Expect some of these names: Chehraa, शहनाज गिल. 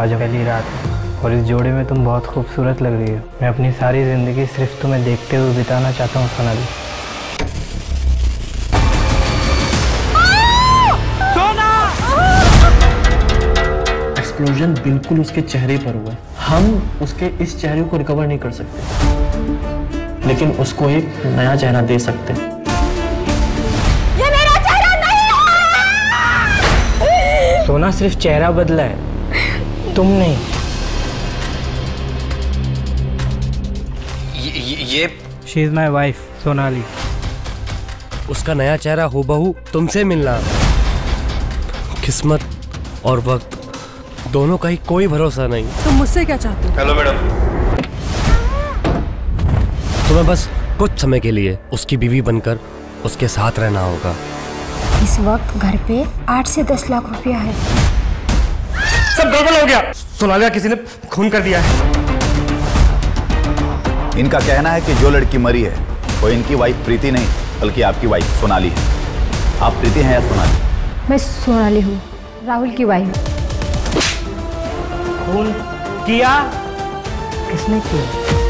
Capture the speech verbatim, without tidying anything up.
आज पहली रात और इस जोड़े में तुम बहुत खूबसूरत लग रही हो। मैं अपनी सारी ज़िंदगी सिर्फ तुम्हें देखते हुए बिताना चाहता हूँ सोनाली। एक्सप्लोजन बिल्कुल उसके चेहरे पर हुआ। हम उसके इस चेहरे को रिकवर नहीं कर सकते, लेकिन उसको एक नया चेहरा दे सकते हैं। ये मेरा चेहरा नहीं है। सोना सिर्फ चेहरा बदला है, तुम नहीं। ये she is my wife Sonali. उसका नया चेहरा हूबहू तुमसे मिलना। किस्मत और वक्त दोनों का ही कोई भरोसा नहीं। तुम तो मुझसे क्या चाहते हो? हेलो मैडम, तुम्हें बस कुछ समय के लिए उसकी बीवी बनकर उसके साथ रहना होगा। इस वक्त घर पे आठ से दस लाख रुपया है। सब गड़बड़ हो गया। सोनाली किसी ने खून कर दिया है। इनका कहना है कि जो लड़की मरी है वो इनकी वाइफ प्रीति नहीं बल्कि आपकी वाइफ सोनाली है। आप प्रीति हैं या सोनाली? मैं सोनाली हूँ, राहुल की वाइफ। खून किया किसने किया?